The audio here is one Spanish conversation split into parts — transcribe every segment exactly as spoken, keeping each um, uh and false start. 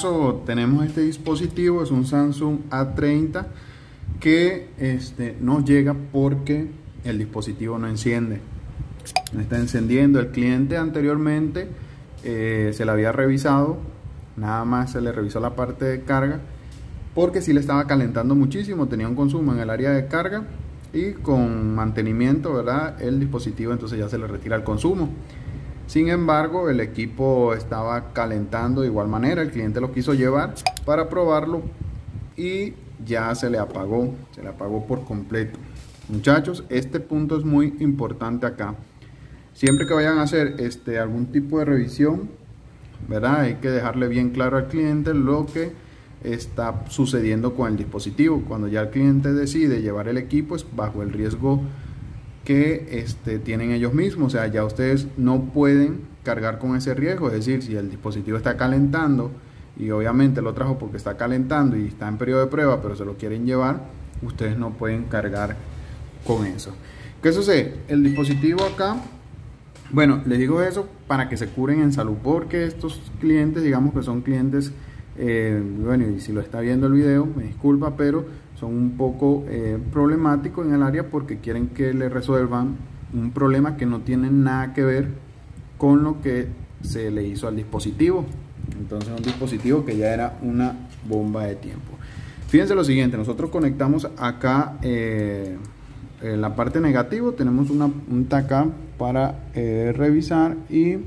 caso tenemos este dispositivo, es un Samsung A treinta que este, no llega porque el dispositivo no enciende, no está encendiendo. El cliente anteriormente eh, se la había revisado, nada más se le revisó la parte de carga porque sí le estaba calentando muchísimo, tenía un consumo en el área de carga y con mantenimiento, ¿verdad?, el dispositivo entonces ya se le retira el consumo. Sin embargo, el equipo estaba calentando de igual manera, el cliente lo quiso llevar para probarlo y ya se le apagó, se le apagó por completo. Muchachos, este punto es muy importante acá. Siempre que vayan a hacer este, algún tipo de revisión, ¿verdad?, hay que dejarle bien claro al cliente lo que está sucediendo con el dispositivo. Cuando ya el cliente decide llevar el equipo es bajo el riesgo que este, tienen ellos mismos, o sea, ya ustedes no pueden cargar con ese riesgo. Es decir, si el dispositivo está calentando y obviamente lo trajo porque está calentando y está en periodo de prueba, pero se lo quieren llevar, ustedes no pueden cargar con eso. ¿Qué sucede? El dispositivo acá, bueno, les digo eso para que se curen en salud, porque estos clientes, digamos que son clientes Eh, bueno, y si lo está viendo el video, me disculpa, pero son un poco eh, problemáticos en el área porque quieren que le resuelvan un problema que no tiene nada que ver con lo que se le hizo al dispositivo. Entonces, un dispositivo que ya era una bomba de tiempo. Fíjense lo siguiente, nosotros conectamos acá eh, en la parte negativa, tenemos una punta acá para eh, revisar, y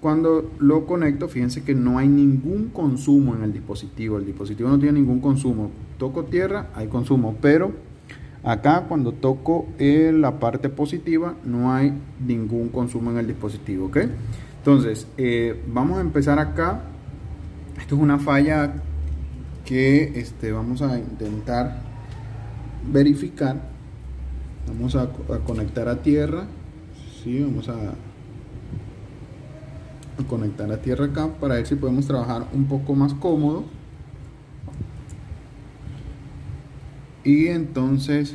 cuando lo conecto, fíjense que no hay ningún consumo en el dispositivo. El dispositivo no tiene ningún consumo. Toco tierra, hay consumo, pero acá cuando toco eh, la parte positiva, no hay ningún consumo en el dispositivo, ¿ok? Entonces, eh, vamos a empezar acá. Esto es una falla que este, vamos a intentar verificar. Vamos a, a conectar a tierra. Sí, vamos a... conectar la tierra acá para ver si podemos trabajar un poco más cómodo. Y entonces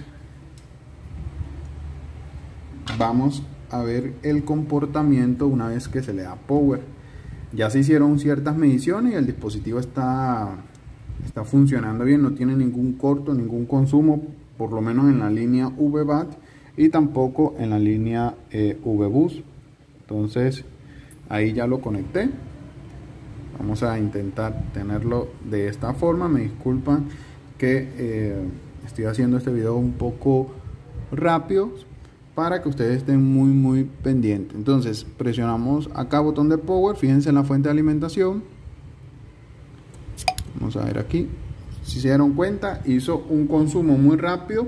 vamos a ver el comportamiento una vez que se le da power. Ya se hicieron ciertas mediciones y el dispositivo está, está funcionando bien, no tiene ningún corto, ningún consumo, por lo menos en la línea V BAT y tampoco en la línea eh, V BUS. Entonces ahí ya lo conecté. Vamos a intentar tenerlo de esta forma. Me disculpan que eh, estoy haciendo este video un poco rápido para que ustedes estén muy muy pendientes. Entonces presionamos acá botón de power. Fíjense en la fuente de alimentación. Vamos a ver aquí. Si se dieron cuenta, hizo un consumo muy rápido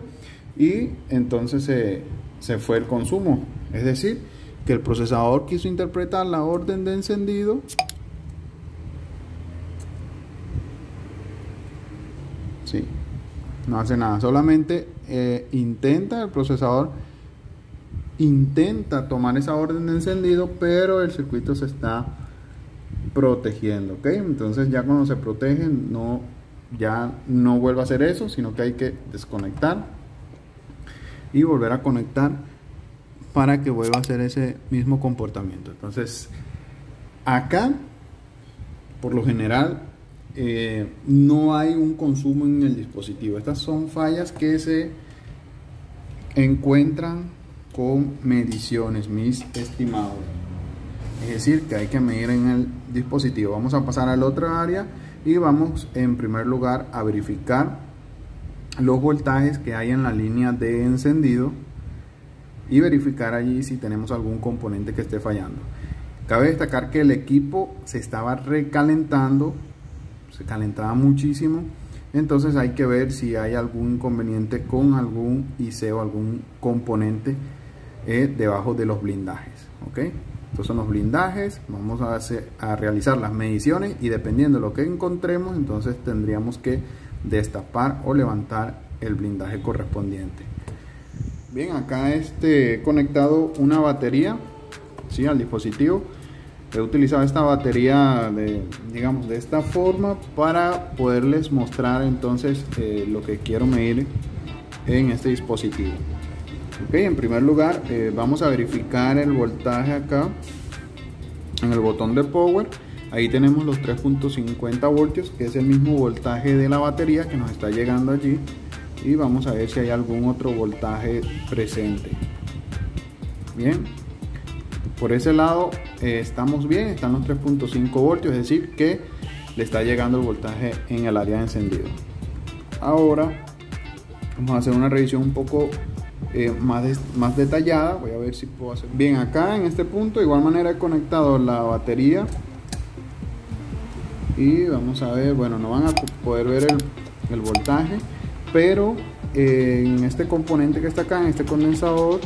y entonces se, se fue el consumo. Es decir, que el procesador quiso interpretar la orden de encendido sí, no hace nada, solamente eh, intenta el procesador intenta tomar esa orden de encendido, pero el circuito se está protegiendo, ¿ok? Entonces ya cuando se protege no, ya no vuelve a hacer eso, sino que hay que desconectar y volver a conectar para que vuelva a hacer ese mismo comportamiento. Entonces acá por lo general eh, no hay un consumo en el dispositivo. Estas son fallas que se encuentran con mediciones, mis estimados, es decir, que hay que medir en el dispositivo. Vamos a pasar a la otra área y vamos en primer lugar a verificar los voltajes que hay en la línea de encendido y verificar allí si tenemos algún componente que esté fallando. Cabe destacar que el equipo se estaba recalentando, se calentaba muchísimo, entonces hay que ver si hay algún inconveniente con algún I C o algún componente eh, debajo de los blindajes, ¿ok? Estos son los blindajes. Vamos a, hacer, a realizar las mediciones y dependiendo de lo que encontremos, entonces tendríamos que destapar o levantar el blindaje correspondiente. Bien, acá este, he conectado una batería, ¿sí?, al dispositivo. He utilizado esta batería de, digamos, de esta forma para poderles mostrar entonces eh, lo que quiero medir en este dispositivo. Okay, en primer lugar eh, vamos a verificar el voltaje acá en el botón de power. Ahí tenemos los tres punto cincuenta voltios, que es el mismo voltaje de la batería que nos está llegando allí, y vamos a ver si hay algún otro voltaje presente. Bien, por ese lado eh, estamos bien, están los tres punto cinco voltios, es decir que le está llegando el voltaje en el área de encendido. Ahora vamos a hacer una revisión un poco eh, más, de, más detallada. Voy a ver si puedo hacer bien acá en este punto. De igual manera he conectado la batería y vamos a ver, bueno, no van a poder ver el, el voltaje, pero eh, en este componente que está acá, en este condensador,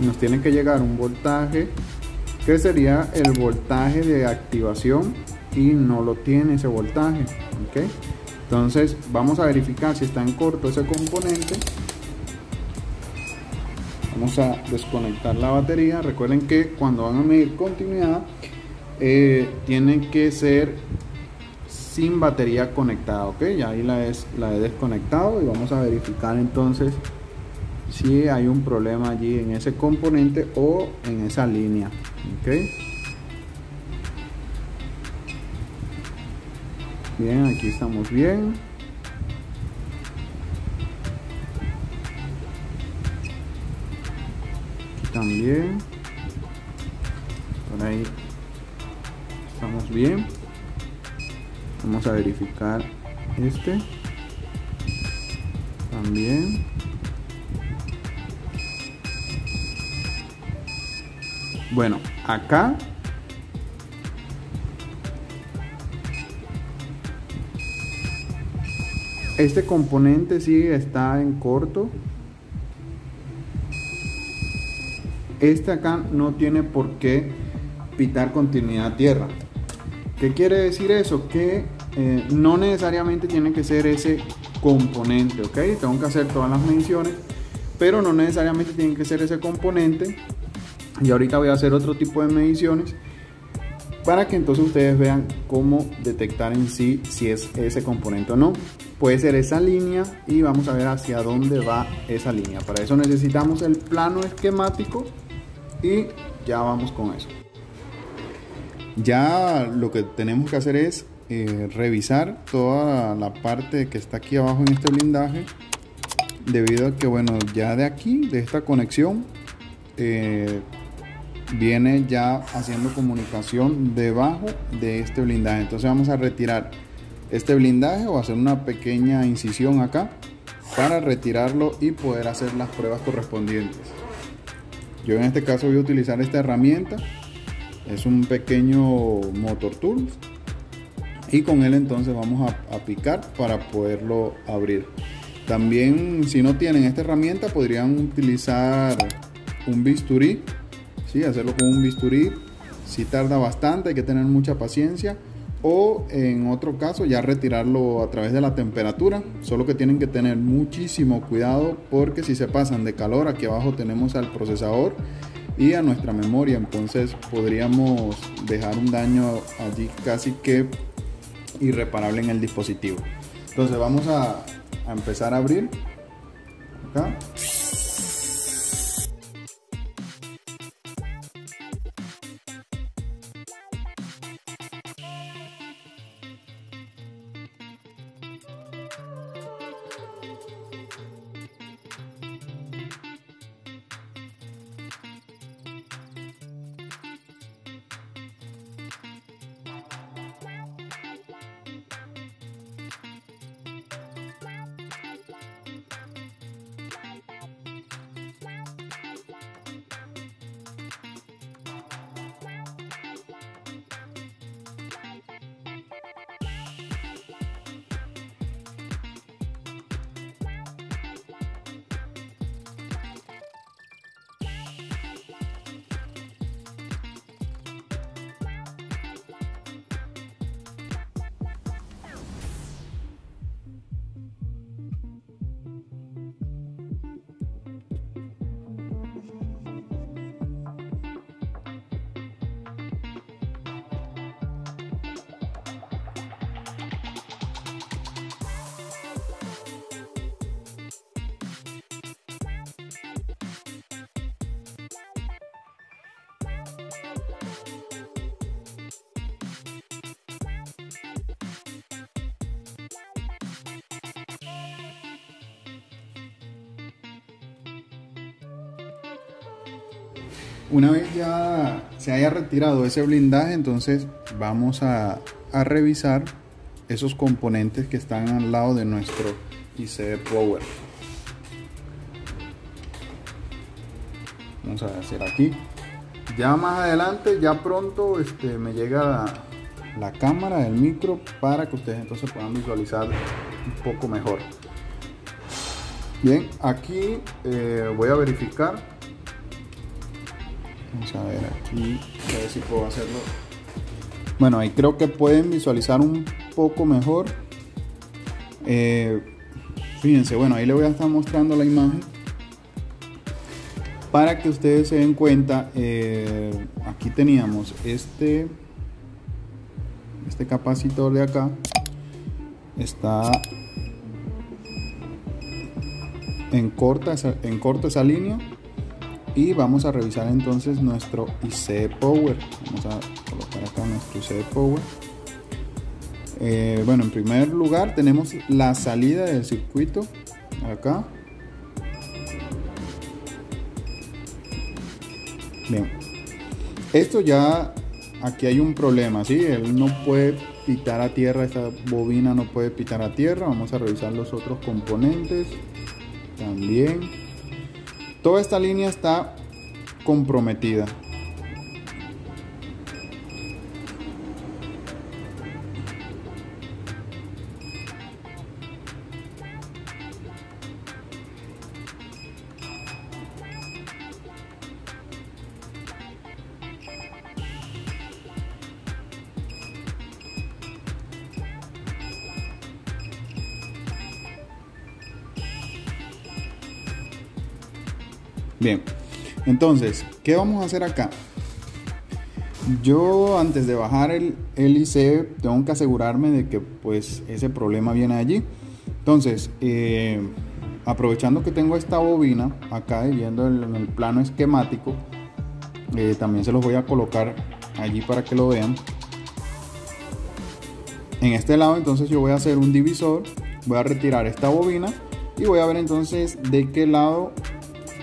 nos tiene que llegar un voltaje que sería el voltaje de activación, y no lo tiene ese voltaje, ¿ok? Entonces vamos a verificar si está en corto ese componente. Vamos a desconectar la batería. Recuerden que cuando van a medir continuidad eh, tienen que ser sin batería conectada, ¿ok? Ya ahí la, es, la he desconectado, y vamos a verificar entonces si hay un problema allí en ese componente o en esa línea, ¿okay? Bien, aquí estamos bien. Aquí también. Por ahí estamos bien. Vamos a verificar este también. Bueno, acá este componente sí está en corto. Este acá no tiene por qué pitar continuidad tierra. ¿Qué quiere decir eso? Que eh, no necesariamente tiene que ser ese componente, ¿ok? Tengo que hacer todas las mediciones, pero no necesariamente tiene que ser ese componente. Y ahorita voy a hacer otro tipo de mediciones para que entonces ustedes vean cómo detectar en sí si es ese componente o no. Puede ser esa línea, y vamos a ver hacia dónde va esa línea. Para eso necesitamos el plano esquemático, y ya vamos con eso. Ya lo que tenemos que hacer es eh, revisar toda la parte que está aquí abajo en este blindaje, debido a que, bueno, ya de aquí, de esta conexión, eh, viene ya haciendo comunicación debajo de este blindaje. Entonces vamos a retirar este blindaje, o hacer una pequeña incisión acá para retirarlo y poder hacer las pruebas correspondientes. Yo en este caso voy a utilizar esta herramienta, es un pequeño motor tool, y con él entonces vamos a, a picar para poderlo abrir. También, si no tienen esta herramienta, podrían utilizar un bisturí. Sí, hacerlo con un bisturí, si tarda bastante, hay que tener mucha paciencia, o en otro caso ya retirarlo a través de la temperatura, solo que tienen que tener muchísimo cuidado, porque si se pasan de calor, aquí abajo tenemos al procesador y a nuestra memoria, entonces podríamos dejar un daño allí casi que irreparable en el dispositivo. Entonces vamos a, a empezar a abrir acá. Una vez ya se haya retirado ese blindaje, entonces vamos a, a revisar esos componentes que están al lado de nuestro I C Power. Vamos a hacer aquí. Ya más adelante, ya pronto este, me llega la, la cámara del micro para que ustedes entonces puedan visualizar un poco mejor. Bien, aquí eh, voy a verificar. Vamos a ver aquí, a ver si puedo hacerlo. Bueno, ahí creo que pueden visualizar un poco mejor. Eh, fíjense, bueno, ahí les voy a estar mostrando la imagen para que ustedes se den cuenta. Eh, aquí teníamos este este capacitor de acá, está en corta en corta esa línea, y vamos a revisar entonces nuestro I C Power. Vamos a colocar acá nuestro I C Power. Eh, bueno, en primer lugar tenemos la salida del circuito acá. Bien, esto ya, aquí hay un problema, ¿sí? Él no puede pitar a tierra, esta bobina no puede pitar a tierra. Vamos a revisar los otros componentes también. Toda esta línea está comprometida. Bien, entonces, ¿qué vamos a hacer acá? Yo antes de bajar el, el I C, tengo que asegurarme de que pues ese problema viene allí. Entonces, eh, aprovechando que tengo esta bobina acá y viendo el, en el plano esquemático, eh, también se los voy a colocar allí para que lo vean. En este lado entonces yo voy a hacer un divisor, voy a retirar esta bobina y voy a ver entonces de qué lado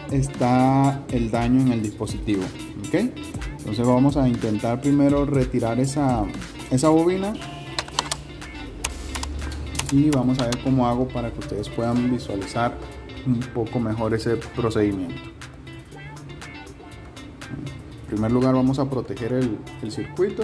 está el daño en el dispositivo, ¿okay? Entonces vamos a intentar primero retirar esa, esa bobina, y vamos a ver cómo hago para que ustedes puedan visualizar un poco mejor ese procedimiento. En primer lugar vamos a proteger el, el circuito.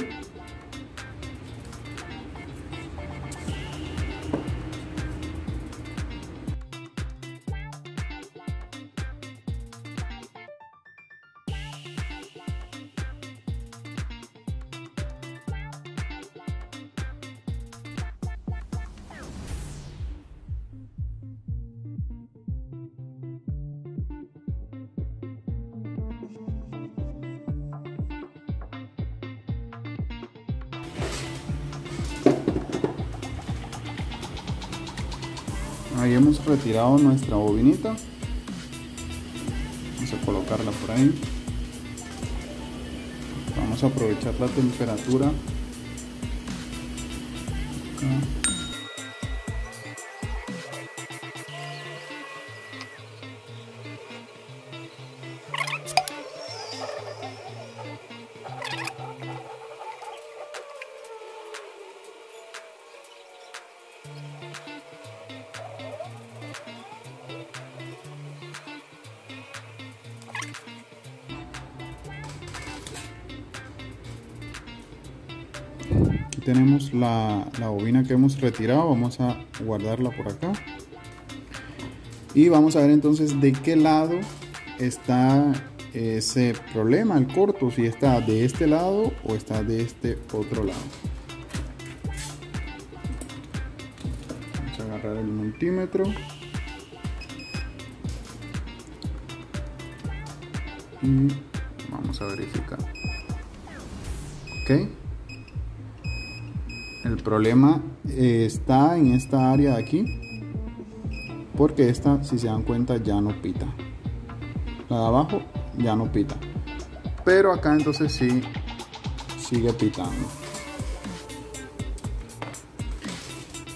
Ahí hemos retirado nuestra bobinita. Vamos a colocarla por ahí. Vamos a aprovechar la temperatura. Acá. Aquí tenemos la, la bobina que hemos retirado, vamos a guardarla por acá y vamos a ver entonces de qué lado está ese problema, el corto, si está de este lado o está de este otro lado. Vamos a agarrar el multímetro y vamos a verificar. Ok, el problema eh, está en esta área de aquí, porque esta, si se dan cuenta, ya no pita. La de abajo ya no pita, pero acá entonces sí sigue pitando.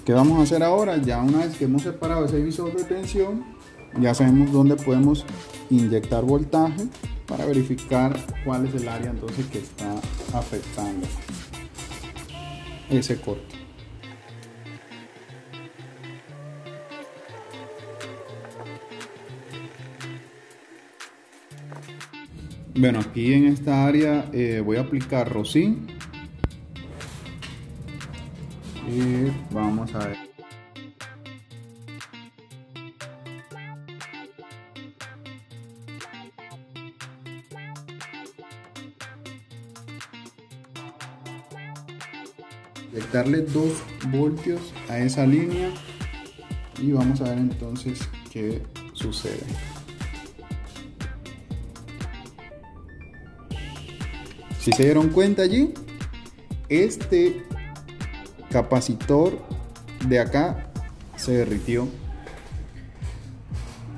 ¿Qué vamos a hacer ahora? Ya una vez que hemos separado ese divisor de tensión, ya sabemos dónde podemos inyectar voltaje para verificar cuál es el área entonces que está afectando ese corte. Bueno, aquí en esta área eh, voy a aplicar rosin y vamos a ver. Inyectarle dos voltios a esa línea y vamos a ver entonces qué sucede. Si se dieron cuenta allí, este capacitor de acá se derritió.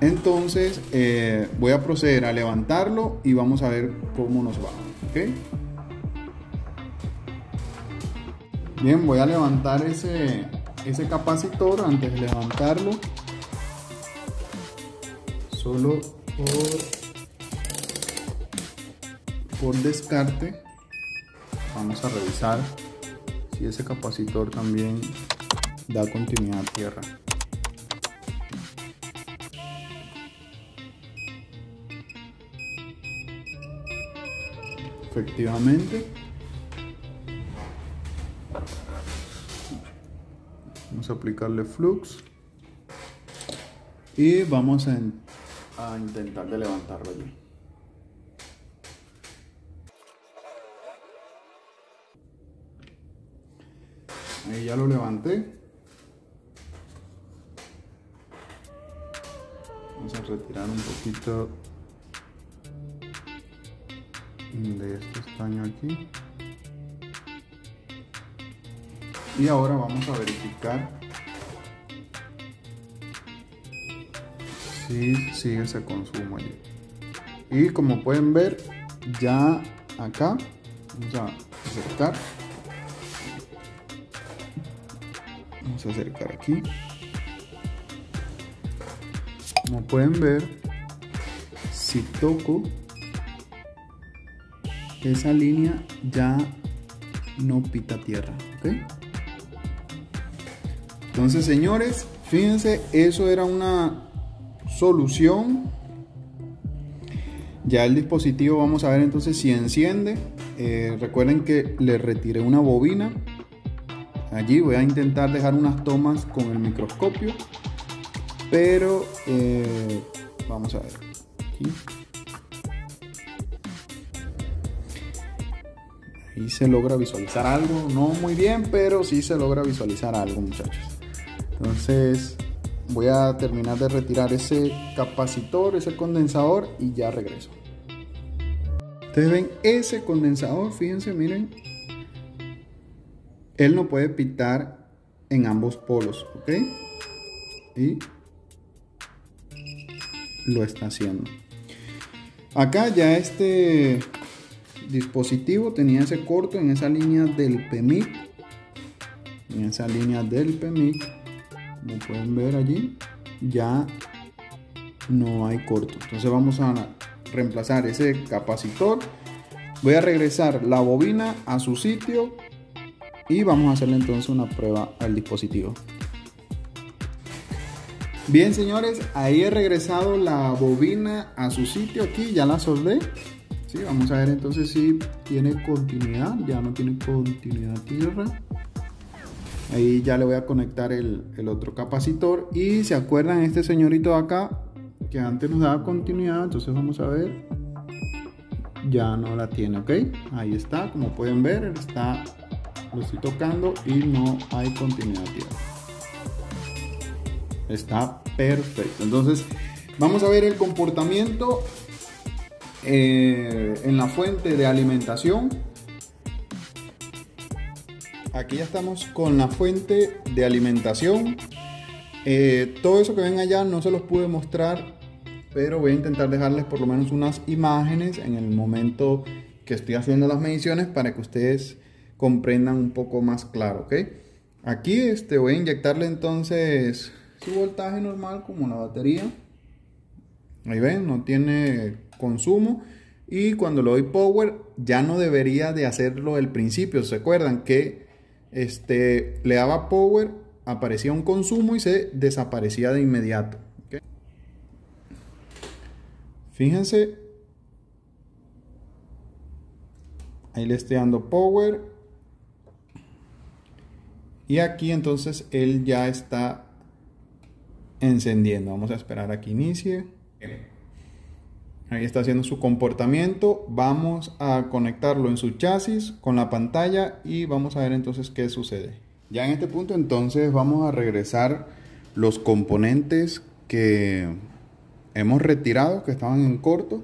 Entonces eh, voy a proceder a levantarlo y vamos a ver cómo nos va, ¿okay? Bien, voy a levantar ese, ese capacitor. Antes de levantarlo, solo por, por descarte, vamos a revisar si ese capacitor también da continuidad a tierra. Efectivamente. Vamos a aplicarle flux y vamos a, a intentar de levantarlo allí. Ahí ya lo levanté. Vamos a retirar un poquito de este estaño aquí. Y ahora vamos a verificar si sigue ese consumo allí. Y como pueden ver, ya acá, vamos a acercar. Vamos a acercar aquí. Como pueden ver, si toco esa línea ya no pita tierra, ¿ok? Entonces, señores, fíjense, eso era una solución. Ya el dispositivo, vamos a ver entonces si enciende. Eh, recuerden que le retiré una bobina. Allí voy a intentar dejar unas tomas con el microscopio. Pero eh, vamos a ver. Aquí. Ahí se logra visualizar algo. No muy bien, pero sí se logra visualizar algo, muchachos. Entonces voy a terminar de retirar ese capacitor, ese condensador, y ya regreso. Ustedes ven ese condensador, fíjense, miren. Él no puede pitar en ambos polos, ¿ok? Y lo está haciendo. Acá ya este dispositivo tenía ese corto en esa línea del P M I C. En esa línea del P M I C. Como pueden ver allí, ya no hay corto. Entonces vamos a reemplazar ese capacitor. Voy a regresar la bobina a su sitio y vamos a hacerle entonces una prueba al dispositivo. Bien, señores, ahí he regresado la bobina a su sitio. Aquí ya la soldé. Sí, vamos a ver entonces si tiene continuidad. Ya no tiene continuidad tierra. Ahí ya le voy a conectar el, el otro capacitor. Y se acuerdan este señorito de acá, que antes nos daba continuidad. Entonces vamos a ver. Ya no la tiene, ¿ok? Ahí está, como pueden ver, está, lo estoy tocando y no hay continuidad tierra. Está perfecto. Entonces vamos a ver el comportamiento eh, en la fuente de alimentación. Aquí ya estamos con la fuente de alimentación. Eh, todo eso que ven allá no se los pude mostrar, pero voy a intentar dejarles por lo menos unas imágenes en el momento que estoy haciendo las mediciones para que ustedes comprendan un poco más claro, ¿ok? Aquí este, voy a inyectarle entonces su voltaje normal como la batería. Ahí ven, no tiene consumo. y cuando le doy power ya no debería de hacerlo del principio. ¿Se acuerdan que este, le daba power, aparecía un consumo y se desaparecía de inmediato? ¿Okay? Fíjense, ahí le estoy dando power y aquí entonces él ya está encendiendo. Vamos a esperar a que inicie. Ahí está haciendo su comportamiento. Vamos a conectarlo en su chasis con la pantalla y vamos a ver entonces qué sucede. Ya en este punto entonces vamos a regresar los componentes que hemos retirado, que estaban en corto.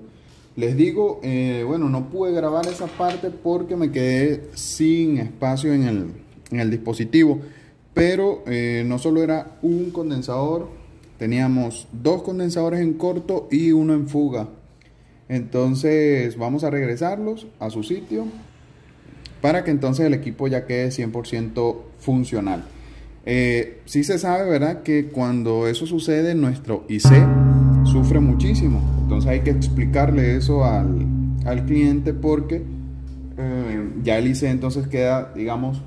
Les digo, eh, bueno, no pude grabar esa parte porque me quedé sin espacio en el, en el dispositivo. Pero eh, no solo era un condensador, teníamos dos condensadores en corto y uno en fuga. Entonces vamos a regresarlos a su sitio para que entonces el equipo ya quede cien por ciento funcional. Eh, sí se sabe, ¿verdad?, que cuando eso sucede nuestro I C sufre muchísimo. Entonces hay que explicarle eso al, al cliente porque eh, ya el I C entonces queda, digamos,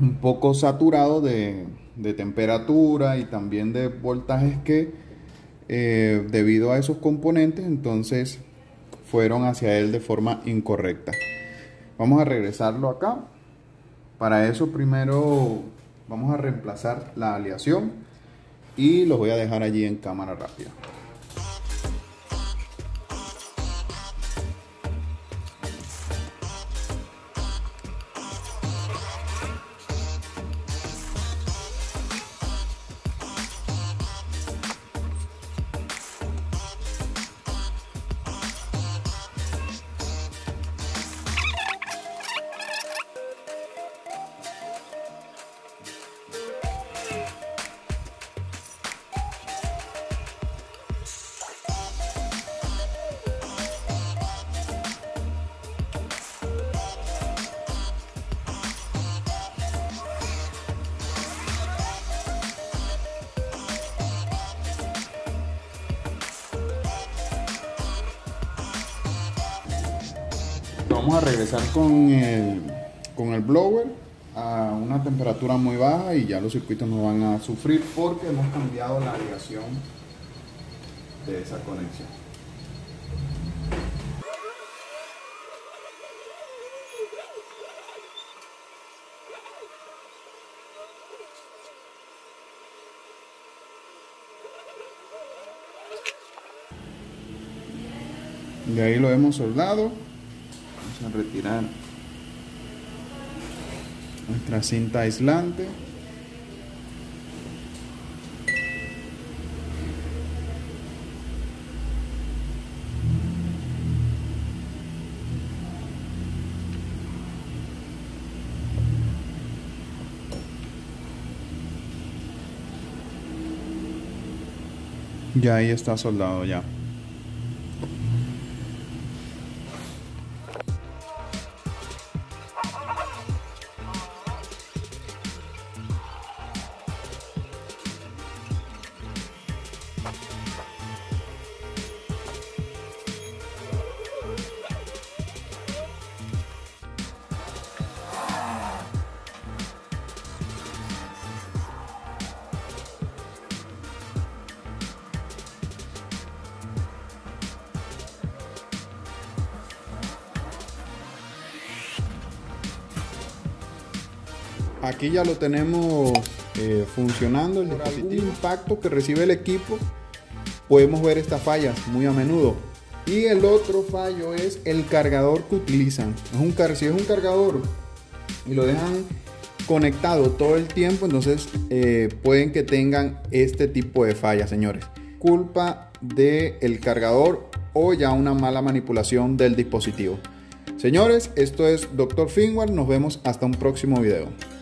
un poco saturado de, de temperatura y también de voltajes que eh, debido a esos componentes entonces fueron hacia él de forma incorrecta. Vamos a regresarlo acá. Para eso primero vamos a reemplazar la aleación y los voy a dejar allí en cámara rápida. Vamos a regresar con el, con el blower a una temperatura muy baja y ya los circuitos no van a sufrir porque hemos cambiado la aleación de esa conexión. De ahí lo hemos soldado. Vamos a retirar nuestra cinta aislante. Y ahí está soldado ya. Aquí ya lo tenemos eh, funcionando. El dispositivo, impacto que recibe el equipo, podemos ver estas fallas muy a menudo. Y el otro fallo es el cargador que utilizan. Es un car si es un cargador y lo dejan conectado todo el tiempo, entonces eh, pueden que tengan este tipo de fallas, señores. Culpa del cargador o ya una mala manipulación del dispositivo. Señores, esto es doctor FirmWare. Nos vemos hasta un próximo video.